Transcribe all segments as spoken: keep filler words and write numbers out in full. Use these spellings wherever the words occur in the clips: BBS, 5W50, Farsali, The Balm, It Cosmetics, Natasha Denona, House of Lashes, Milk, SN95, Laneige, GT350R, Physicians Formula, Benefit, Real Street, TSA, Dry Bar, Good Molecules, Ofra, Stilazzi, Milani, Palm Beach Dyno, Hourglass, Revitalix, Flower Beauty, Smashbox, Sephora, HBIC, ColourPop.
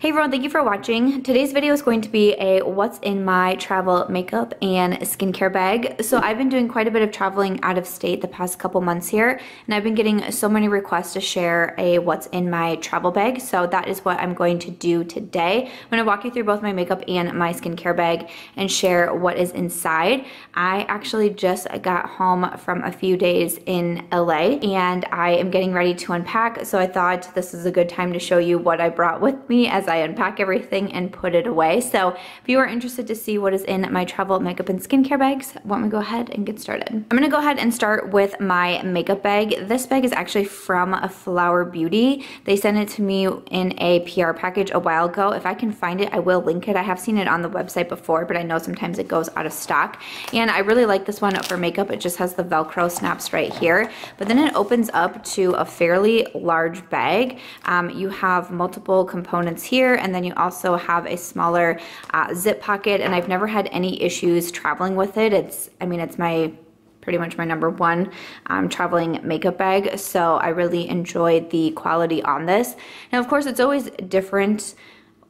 Hey everyone, thank you for watching. Today's video is going to be a what's in my travel makeup and skincare bag. So I've been doing quite a bit of traveling out of state the past couple months here, and I've been getting so many requests to share a what's in my travel bag. So that is what I'm going to do today. I'm gonna walk you through both my makeup and my skincare bag and share what is inside. I actually just got home from a few days in L A and I am getting ready to unpack. So I thought this is a good time to show you what I brought with me as I unpack everything and put it away. So if you are interested to see what is in my travel makeup and skincare bags, why don't we go ahead and get started. I'm gonna go ahead and start with my makeup bag. This bag is actually from a Flower Beauty. They sent it to me in a P R package a while ago. If I can find it, I will link it. I have seen it on the website before, but I know sometimes it goes out of stock. And I really like this one for makeup. It just has the Velcro snaps right here, but then it opens up to a fairly large bag. Um, you have multiple components here, and then you also have a smaller uh, zip pocket, and I've never had any issues traveling with it. It's, I mean, it's my pretty much my number one um, traveling makeup bag, so I really enjoy the quality on this. Now, of course, it's always different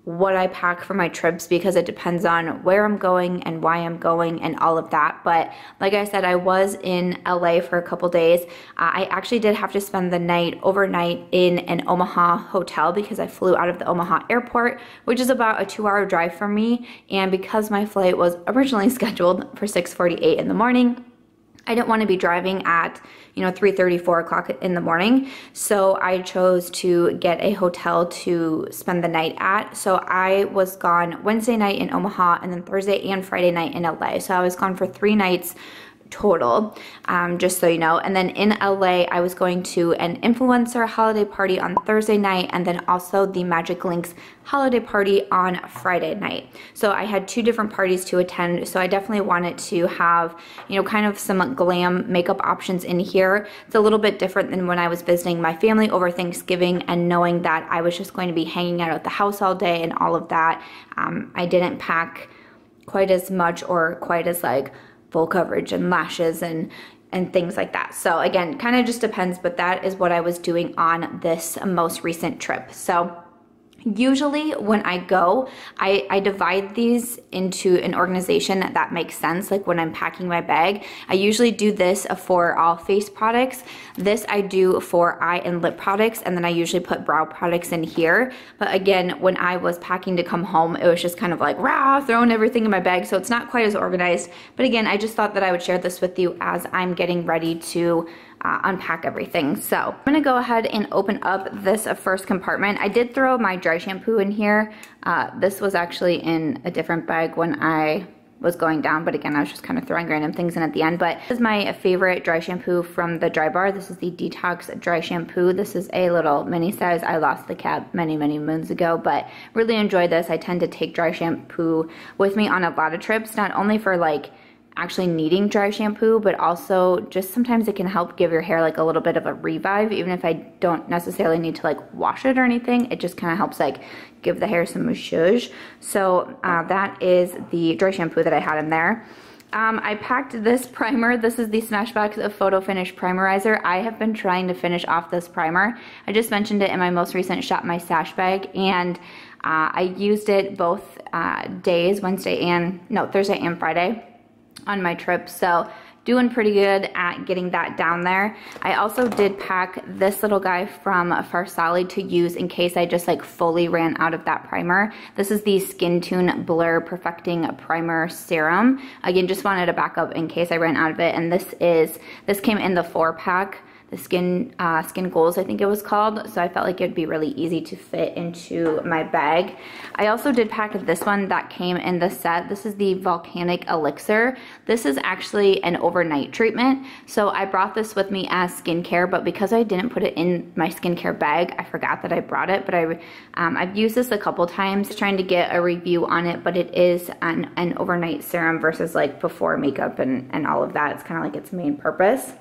what I pack for my trips because it depends on where I'm going and why I'm going and all of that. But like I said, I was in L A for a couple days. Uh, I actually did have to spend the night overnight in an Omaha hotel because I flew out of the Omaha airport, which is about a two hour drive from me. And because my flight was originally scheduled for six forty-eight in the morning, I didn't want to be driving at, you know, three thirty, four o'clock in the morning, so I chose to get a hotel to spend the night at. So I was gone Wednesday night in Omaha and then Thursday and Friday night in L A. So I was gone for three nights total, um, just so you know. And then in L A, I was going to an influencer holiday party on Thursday night and then also the Magic Links holiday party on Friday night. So I had two different parties to attend, so I definitely wanted to have, you know, kind of some glam makeup options in here. It's a little bit different than when I was visiting my family over Thanksgiving and knowing that I was just going to be hanging out at the house all day and all of that. Um, I didn't pack quite as much or quite as like full coverage and lashes and and things like that. So again, kind of just depends, but that is what I was doing on this most recent trip. So usually when I go, I, I divide these into an organization that, that makes sense. Like when I'm packing my bag, I usually do this for all face products. This I do for eye and lip products, and then I usually put brow products in here. But again, when I was packing to come home, it was just kind of like, rah, throwing everything in my bag, so it's not quite as organized. But again, I just thought that I would share this with you as I'm getting ready to Uh, unpack everything. So I'm gonna go ahead and open up this uh, first compartment. I did throw my dry shampoo in here. Uh, this was actually in a different bag when I was going down, but again, I was just kind of throwing random things in at the end. But this is my favorite dry shampoo from the Dry Bar. This is the Detox Dry Shampoo. This is a little mini size. I lost the cap many, many moons ago, but really enjoy this. I tend to take dry shampoo with me on a lot of trips, not only for like actually needing dry shampoo, but also just sometimes it can help give your hair like a little bit of a revive. Even if I don't necessarily need to like wash it or anything, it just kind of helps like give the hair some massage. So uh, that is the dry shampoo that I had in there. Um, I packed this primer. This is the Smashbox Photo Finish Primerizer. I have been trying to finish off this primer. I just mentioned it in my most recent Shop My Stash bag, and uh, I used it both uh, days, Wednesday and, no, Thursday and Friday on my trip, so doing pretty good at getting that down there. I also did pack this little guy from Farsali to use in case I just like fully ran out of that primer. This is the Skin Tune Blur Perfecting Primer Serum. Again, just wanted a backup in case I ran out of it, and this is this came in the four pack, the Skin uh, Skin Goals, I think it was called, so I felt like it'd be really easy to fit into my bag. I also did pack this one that came in the set. This is the Volcanic Elixir. This is actually an overnight treatment, so I brought this with me as skincare, but because I didn't put it in my skincare bag, I forgot that I brought it, but I, um, I've used this a couple times trying to get a review on it, but it is an, an overnight serum versus like before makeup and, and all of that. It's kind of like its main purpose.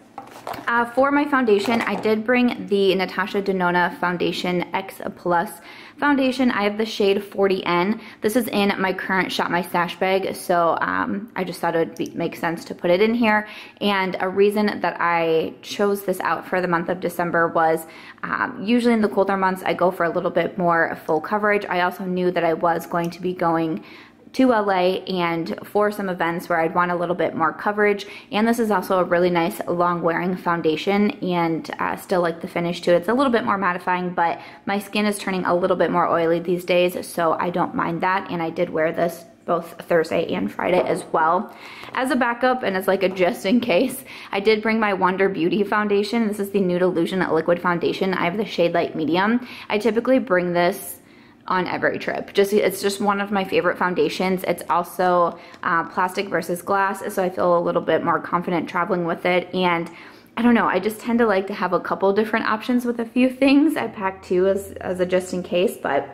Uh, for my foundation, I did bring the Natasha Denona Foundation X Plus foundation. I have the shade forty N. This is in my current Shop My Stash bag, so um, I just thought it would be, make sense to put it in here. And a reason that I chose this out for the month of December was um, usually in the colder months, I go for a little bit more full coverage. I also knew that I was going to be going to L A and for some events where I'd want a little bit more coverage, and this is also a really nice long wearing foundation, and uh, still like the finish to it. It's a little bit more mattifying, but my skin is turning a little bit more oily these days, so I don't mind that. And I did wear this both Thursday and Friday as well. As a backup and as like a just in case, I did bring my Wonder Beauty foundation. This is the Nude Illusion Liquid Foundation. I have the shade Light Medium. I typically bring this on every trip. Just it's just one of my favorite foundations. It's also uh, plastic versus glass, so I feel a little bit more confident traveling with it. And I don't know, I just tend to like to have a couple different options with a few things. I pack two as, as a just in case, but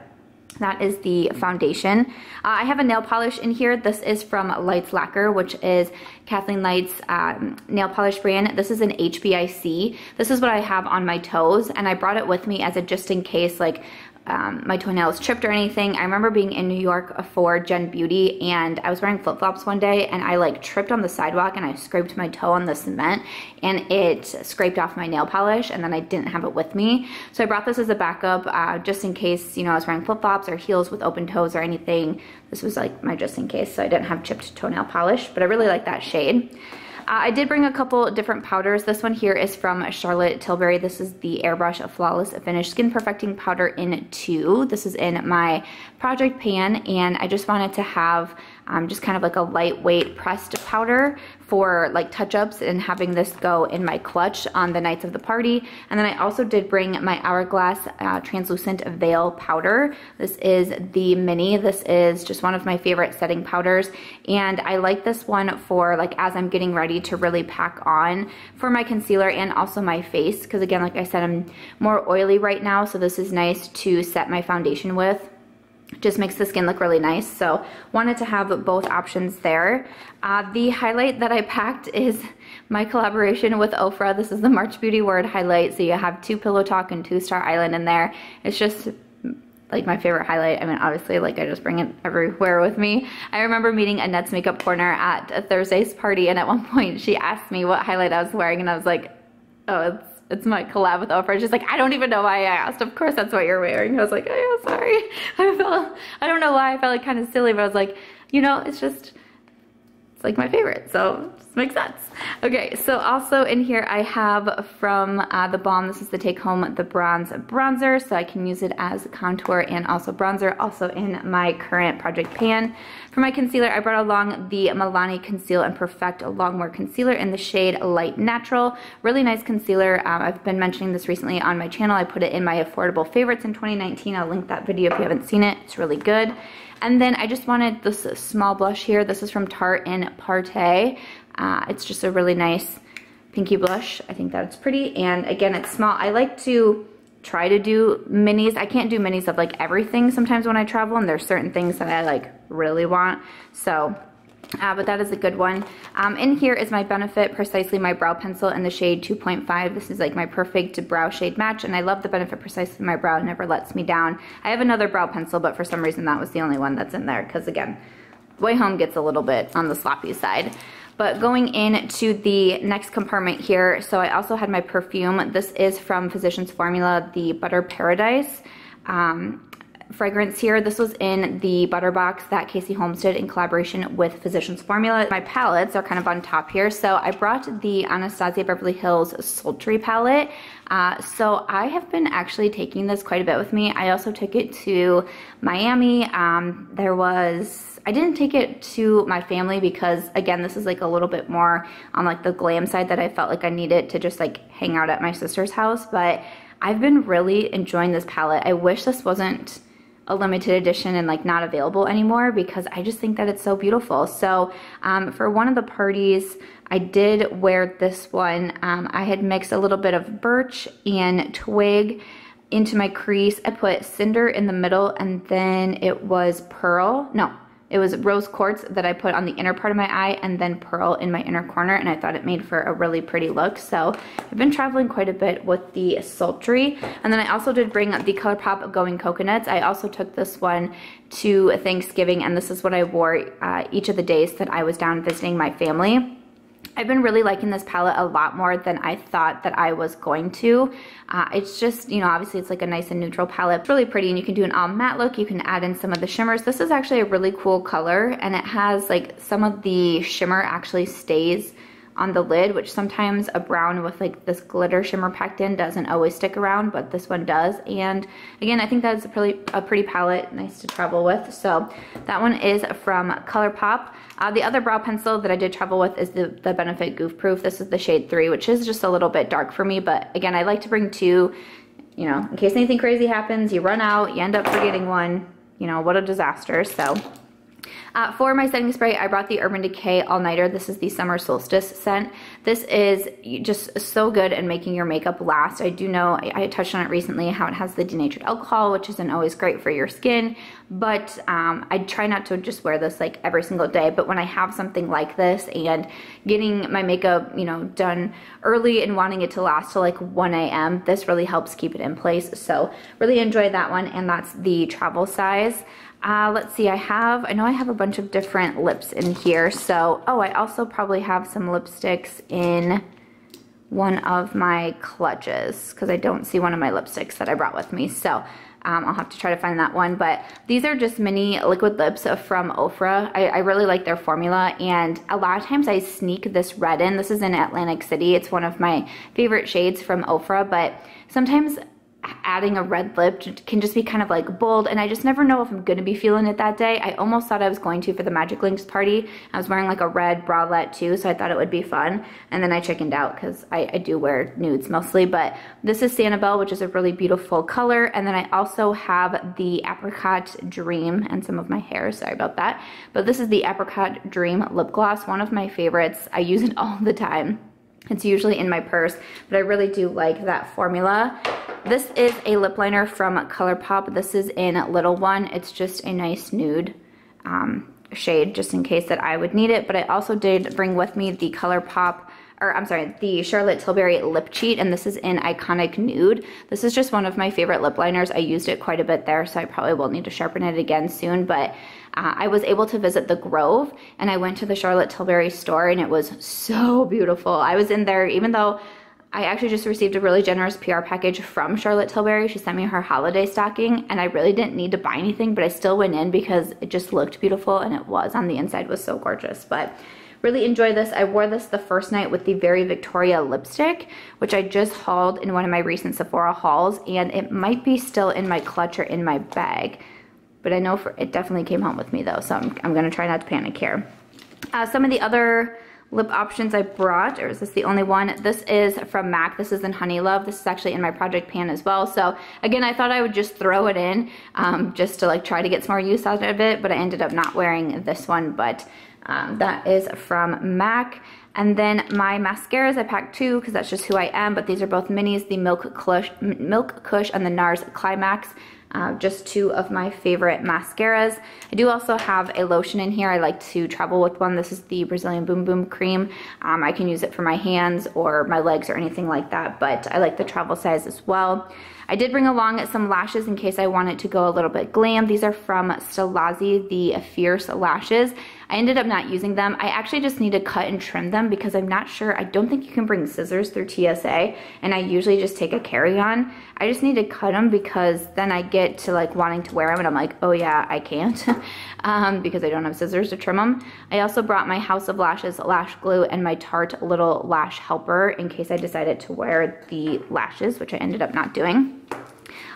that is the foundation. Uh, I have a nail polish in here. This is from Lights Lacquer, which is Kathleen Lights um, nail polish brand. This is an H B I C. This is what I have on my toes, and I brought it with me as a just in case, like Um, my toenails tripped or anything. I remember being in New York for Gen Beauty, and I was wearing flip-flops one day, and I like tripped on the sidewalk and I scraped my toe on the cement, and it scraped off my nail polish, and then I didn't have it with me. So I brought this as a backup uh, just in case, you know, I was wearing flip-flops or heels with open toes or anything. This was like my just in case, so I didn't have chipped toenail polish, but I really like that shade. Uh, I did bring a couple different powders. This one here is from Charlotte Tilbury. This is the Airbrush Flawless Finish Skin Perfecting Powder in two. This is in my project pan, and I just wanted to have um, just kind of like a lightweight pressed powder for like touch-ups and having this go in my clutch on the nights of the party. And then I also did bring my Hourglass uh, Translucent Veil Powder. This is the mini. This is just one of my favorite setting powders, and I like this one for like as I'm getting ready to really pack on for my concealer and also my face, because again, like I said, I'm more oily right now, so this is nice to set my foundation with. Just makes the skin look really nice, so wanted to have both options there. Uh, the highlight that I packed is my collaboration with Ofra. This is the March Beauty Word highlight, so you have two Pillow Talk and two Star Island in there. It's just like my favorite highlight. I mean, obviously, like I just bring it everywhere with me. I remember meeting Annette's Makeup Corner at a Thursday's party, and at one point she asked me what highlight I was wearing, and I was like, oh, it's It's my collab with Ofra. She's like, I don't even know why I asked. Of course that's what you're wearing. I was like, oh yeah, sorry. I felt, I don't know why I felt like kind of silly, but I was like, you know, it's just, it's like my favorite, so it just makes sense. Okay, so also in here I have from uh, The Balm, this is the Take Home the Bronze Bronzer, so I can use it as contour and also bronzer, also in my current project pan. For my concealer, I brought along the Milani Conceal and Perfect Longwear Concealer in the shade Light Natural. Really nice concealer. Um, I've been mentioning this recently on my channel. I put it in my affordable favorites in twenty nineteen. I'll link that video if you haven't seen it. It's really good. And then I just wanted this small blush here. This is from Tarte in Parte. Uh, it's just a really nice pinky blush. I think that's pretty. And again, it's small. I like to try to do minis. I can't do minis of like everything sometimes when I travel, and there's certain things that I like really want, so uh, but that is a good one. Um, in here is my Benefit Precisely My Brow Pencil in the shade two point five. This is like my perfect brow shade match, and I love the Benefit Precisely My Brow. It never lets me down. I have another brow pencil, but for some reason that was the only one that's in there, because again, way home gets a little bit on the sloppy side. But going into the next compartment here, so I also had my perfume. This is from Physicians Formula, the Butter Paradise um, fragrance here. This was in the butter box that Casey Holmes did in collaboration with Physicians Formula. My palettes are kind of on top here, so I brought the Anastasia Beverly Hills Sultry palette. Uh, so I have been actually taking this quite a bit with me. I also took it to Miami. Um, there was... I didn't take it to my family because, again, this is like a little bit more on like the glam side that I felt like I needed to just like hang out at my sister's house. But I've been really enjoying this palette. I wish this wasn't a limited edition and like not available anymore, because I just think that it's so beautiful. So um, for one of the parties, I did wear this one. Um, I had mixed a little bit of birch and twig into my crease. I put cinder in the middle, and then it was pearl. No. It was rose quartz that I put on the inner part of my eye and then pearl in my inner corner, and I thought it made for a really pretty look. So I've been traveling quite a bit with the Sultry. And then I also did bring the ColourPop Going Coconuts. I also took this one to Thanksgiving, and this is what I wore uh, each of the days that I was down visiting my family. I've been really liking this palette a lot more than I thought that I was going to. Uh, it's just, you know, obviously it's like a nice and neutral palette. It's really pretty, and you can do an all matte look. You can add in some of the shimmers. This is actually a really cool color, and it has like some of the shimmer actually stays on the lid, which sometimes a brown with like this glitter shimmer packed in doesn't always stick around, but this one does. And again, I think that's a pretty, a pretty palette, nice to travel with. So that one is from ColourPop. Uh, the other brow pencil that I did travel with is the, the Benefit Goof Proof. This is the shade three, which is just a little bit dark for me, but again, I like to bring two, you know, in case anything crazy happens, you run out, you end up forgetting one, you know, what a disaster. So Uh, for my setting spray, I brought the Urban Decay All Nighter. This is the Summer Solstice scent. This is just so good at making your makeup last. I do know, I, I touched on it recently, how it has the denatured alcohol, which isn't always great for your skin, but um, I try not to just wear this like every single day, but when I have something like this and getting my makeup, you know, done early and wanting it to last till like one A M, this really helps keep it in place. So really enjoy that one, and that's the travel size. Uh, let's see, I have, I know I have a bunch of different lips in here, so, oh, I also probably have some lipsticks in one of my clutches, because I don't see one of my lipsticks that I brought with me, so um, I'll have to try to find that one, but these are just mini liquid lips from Ofra. I, I really like their formula, and a lot of times I sneak this red in. This is in Atlantic City. It's one of my favorite shades from Ofra, but sometimes adding a red lip can just be kind of like bold, and I just never know if I'm going to be feeling it that day. I almost thought I was going to for the Magic Links party. I was wearing like a red bralette too, so I thought it would be fun, and then I chickened out because I, I do wear nudes mostly. But this is Sanibel, which is a really beautiful color, and then I also have the Apricot Dream and some of my hair, sorry about that, but this is the Apricot Dream lip gloss, one of my favorites. I use it all the time. It's usually in my purse, but I really do like that formula. This is a lip liner from ColourPop. This is in Little One. It's just a nice nude um, shade, just in case that I would need it. But I also did bring with me the ColourPop, or I'm sorry, the Charlotte Tilbury Lip Cheat, and this is in Iconic Nude. This is just one of my favorite lip liners. I used it quite a bit there, so I probably will need to sharpen it again soon, but uh, I was able to visit The Grove, and I went to the Charlotte Tilbury store, and it was so beautiful. I was in there, even though I actually just received a really generous P R package from Charlotte Tilbury. She sent me her holiday stocking, and I really didn't need to buy anything, but I still went in because it just looked beautiful, and it was on the inside was so gorgeous. But really enjoy this. I wore this the first night with the Very Victoria lipstick, which I just hauled in one of my recent Sephora hauls, and it might be still in my clutch or in my bag, but I know for, it definitely came home with me though, so I'm, I'm going to try not to panic here. Uh, some of the other lip options I brought, or is this the only one? This is from MAC. This is in Honey Love. This is actually in my project pan as well. So again, I thought I would just throw it in um, just to like try to get some more use out of it, but I ended up not wearing this one, but Um, that is from MAC. And then my mascaras, I packed two because that's just who I am, but these are both minis, the Milk Kush, Milk Kush and the NARS Climax, uh, just two of my favorite mascaras. I do also have a lotion in here. I like to travel with one. This is the Brazilian Boom Boom Cream. Um, I can use it for my hands or my legs or anything like that, but I like the travel size as well. I did bring along some lashes in case I wanted to go a little bit glam. These are from Stilazzi, the Fierce Lashes. I ended up not using them. I actually just need to cut and trim them because I'm not sure. I don't think you can bring scissors through T S A, and I usually just take a carry-on. I just need to cut them because then I get to like wanting to wear them, and I'm like, oh yeah, I can't um, because I don't have scissors to trim them. I also brought my House of Lashes lash glue and my Tarte Little Lash Helper in case I decided to wear the lashes, which I ended up not doing.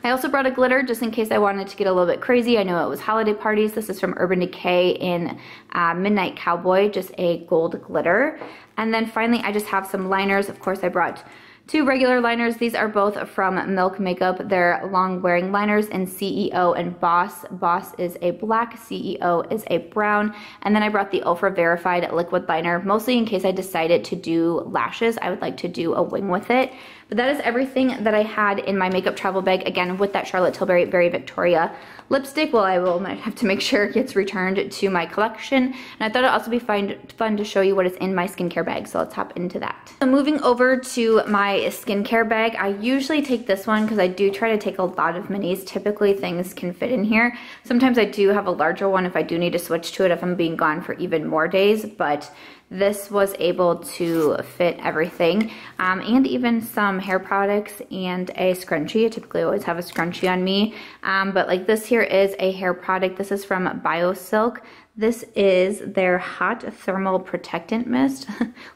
I also brought a glitter just in case I wanted to get a little bit crazy. I know it was holiday parties. This is from Urban Decay in uh, Midnight Cowboy, just a gold glitter. And then finally, I just have some liners. Of course, I brought two regular liners. These are both from Milk Makeup. They're long wearing liners in C E O and Boss. Boss is a black, C E O is a brown. And then I brought the Ofra Verified liquid liner, mostly in case I decided to do lashes. I would like to do a wing with it. But that is everything that I had in my makeup travel bag, again, with that Charlotte Tilbury Very Victoria lipstick. Well, I will have to make sure it gets returned to my collection. And I thought it'd also be fun, fun to show you what is in my skincare bag, so let's hop into that. So moving over to my skincare bag, I usually take this one because I do try to take a lot of minis. Typically things can fit in here. Sometimes I do have a larger one if I do need to switch to it if I'm being gone for even more days, but this was able to fit everything, um, and even some hair products and a scrunchie. I typically always have a scrunchie on me, um, but like this here is a hair product. This is from BioSilk. This is their Hot Thermal Protectant Mist.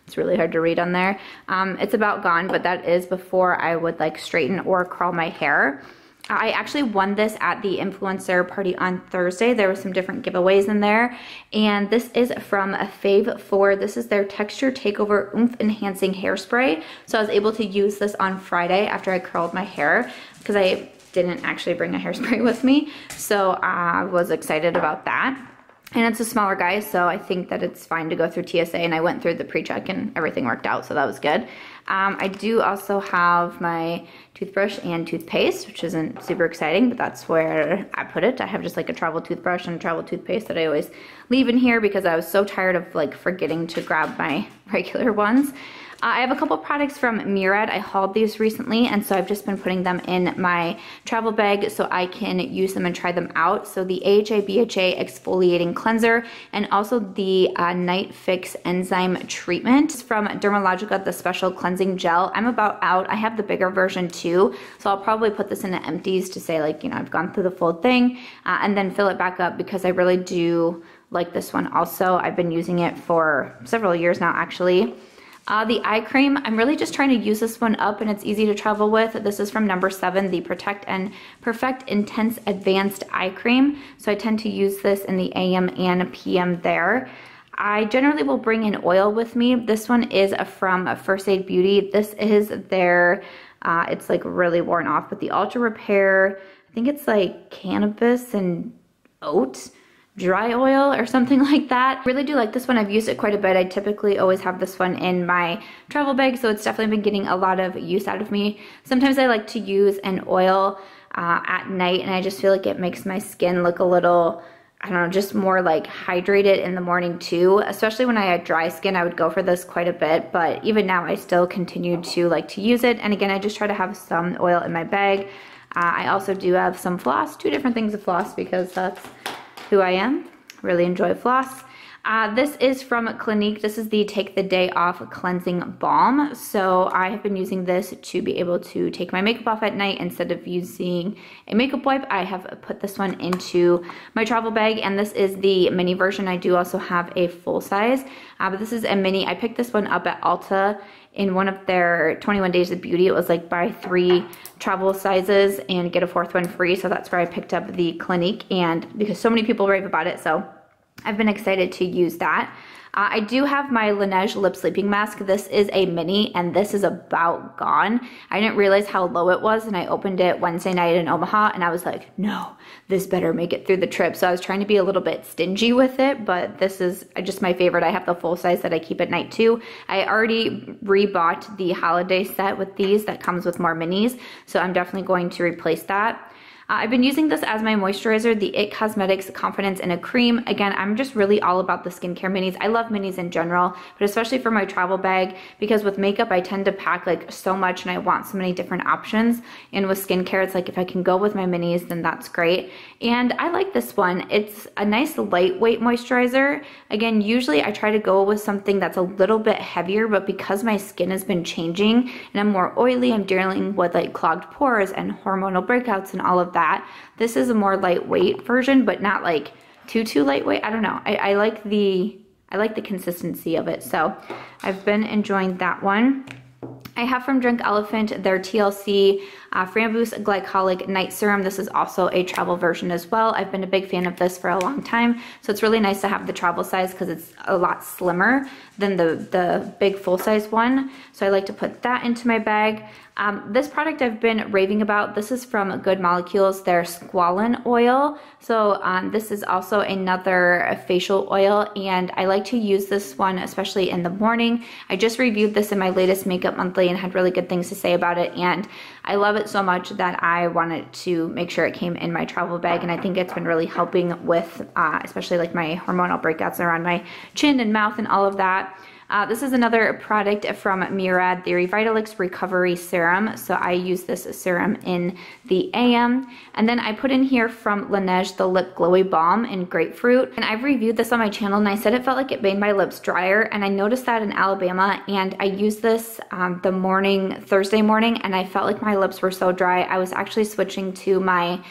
It's really hard to read on there. Um, it's about gone, but that is before I would like straighten or curl my hair. I actually won this at the influencer party on Thursday. There were some different giveaways in there. And this is from a Fave Four. This is their Texture Takeover Oomph Enhancing Hairspray. So I was able to use this on Friday after I curled my hair because I didn't actually bring a hairspray with me. So I was excited about that. And it's a smaller guy, so I think that it's fine to go through T S A. And I went through the pre-check and everything worked out, so that was good. Um, I do also have my toothbrush and toothpaste, which isn't super exciting, but that's where I put it. I have just like a travel toothbrush and travel toothpaste that I always leave in here because I was so tired of like forgetting to grab my regular ones. Uh, I have a couple products from Murad. I hauled these recently, and so I've just been putting them in my travel bag so I can use them and try them out. So the A H A B H A Exfoliating Cleanser and also the uh, Night Fix Enzyme Treatment. It's from Dermalogica, the Special Cleansing Gel. I'm about out. I have the bigger version too, so I'll probably put this into empties to say like, you know, I've gone through the full thing, uh, and then fill it back up because I really do like this one also. I've been using it for several years now actually. Uh, the eye cream, I'm really just trying to use this one up and it's easy to travel with. This is from Number Seven, the Protect and Perfect Intense Advanced Eye Cream. So I tend to use this in the A M and P M there. I generally will bring an oil with me. This one is from First Aid Beauty. This is their, uh, it's like really worn off, but the Ultra Repair, I think it's like cannabis and oat dry oil or something like that. Really do like this one. I've used it quite a bit. I typically always have this one in my travel bag, so it's definitely been getting a lot of use out of me. Sometimes I like to use an oil uh, at night, and I just feel like it makes my skin look a little, I don't know, just more like hydrated in the morning too. Especially when I had dry skin, I would go for this quite a bit, but even now I still continue to like to use it. And again, I just try to have some oil in my bag. Uh, I also do have some floss, two different things of floss because that's who I am. Really enjoy floss. Uh, this is from Clinique. This is the Take the Day Off Cleansing Balm. So I have been using this to be able to take my makeup off at night instead of using a makeup wipe. I have put this one into my travel bag, and this is the mini version. I do also have a full size, uh, but this is a mini. I picked this one up at Ulta in one of their twenty-one Days of Beauty. It was like buy three travel sizes and get a fourth one free. So that's where I picked up the Clinique, and because so many people rave about it, so I've been excited to use that. Uh, I do have my Laneige Lip Sleeping Mask. This is a mini, and this is about gone. I didn't realize how low it was, and I opened it Wednesday night in Omaha, and I was like, no, this better make it through the trip. So I was trying to be a little bit stingy with it, but this is just my favorite. I have the full size that I keep at night too. I already rebought the holiday set with these that comes with more minis, so I'm definitely going to replace that. Uh, I've been using this as my moisturizer, the It Cosmetics Confidence in a Cream. Again, I'm just really all about the skincare minis. I love minis in general, but especially for my travel bag, because with makeup, I tend to pack like so much and I want so many different options. And with skincare, it's like if I can go with my minis, then that's great. And I like this one. It's a nice lightweight moisturizer. Again, usually I try to go with something that's a little bit heavier, but because my skin has been changing and I'm more oily, I'm dealing with like clogged pores and hormonal breakouts and all of that. This is a more lightweight version, but not like too too lightweight. I don't know. I, I like the I like the consistency of it, so I've been enjoying that one. I have from Drunk Elephant their T L C uh, Framboose Glycolic Night Serum. This is also a travel version as well. I've been a big fan of this for a long time, so it's really nice to have the travel size because it's a lot slimmer than the, the big full size one. So I like to put that into my bag. Um, this product I've been raving about. This is from Good Molecules, their squalane oil. So um, this is also another facial oil, and I like to use this one especially in the morning. I just reviewed this in my latest Makeup Monthly and had really good things to say about it, and I love it so much that I wanted to make sure it came in my travel bag, and I think it's been really helping with uh, especially like my hormonal breakouts around my chin and mouth and all of that. Uh, this is another product from Murad, the Revitalix Recovery Serum. So I use this serum in the A M. And then I put in here from Laneige the Lip Glowy Balm in Grapefruit. And I've reviewed this on my channel, and I said it felt like it made my lips drier. And I noticed that in Alabama. And I used this um, the morning, Thursday morning, and I felt like my lips were so dry. I was actually switching to my,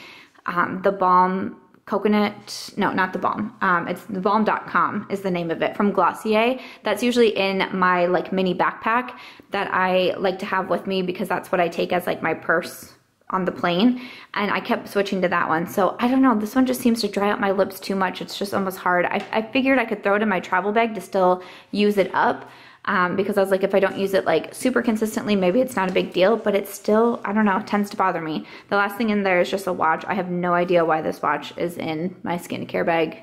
um, the Balm Coconut, no, not the Balm. Um, it's the balm dot com is the name of it, from Glossier. That's usually in my like mini backpack that I like to have with me, because that's what I take as like my purse on the plane, and I kept switching to that one. So I don't know, this one just seems to dry out my lips too much. It's just almost hard. I, I figured I could throw it in my travel bag to still use it up, um, because I was like, if I don't use it like super consistently, maybe it's not a big deal, but it's still, I don't know, it tends to bother me. The last thing in there is just a watch. I have no idea why this watch is in my skincare bag.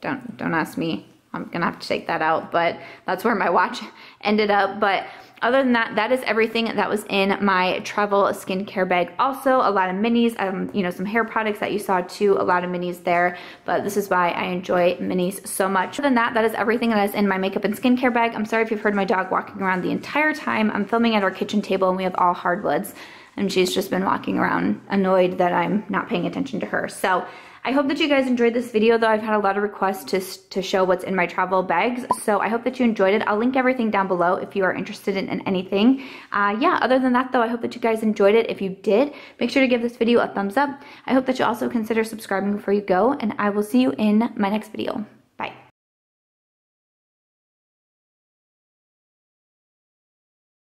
Don't, don't ask me. I'm gonna have to take that out, but that's where my watch ended up. But other than that, that is everything that was in my travel skincare bag. Also, a lot of minis, um, you know, some hair products that you saw too, a lot of minis there, but this is why I enjoy minis so much. Other than that, that is everything that is in my makeup and skincare bag. I'm sorry if you've heard my dog walking around the entire time. I'm filming at our kitchen table, and we have all hardwoods, and she's just been walking around annoyed that I'm not paying attention to her. So I hope that you guys enjoyed this video, though I've had a lot of requests to, to show what's in my travel bags, so I hope that you enjoyed it. I'll link everything down below if you are interested in, in anything. Uh, yeah, other than that, though, I hope that you guys enjoyed it. If you did, make sure to give this video a thumbs up. I hope that you also consider subscribing before you go, and I will see you in my next video.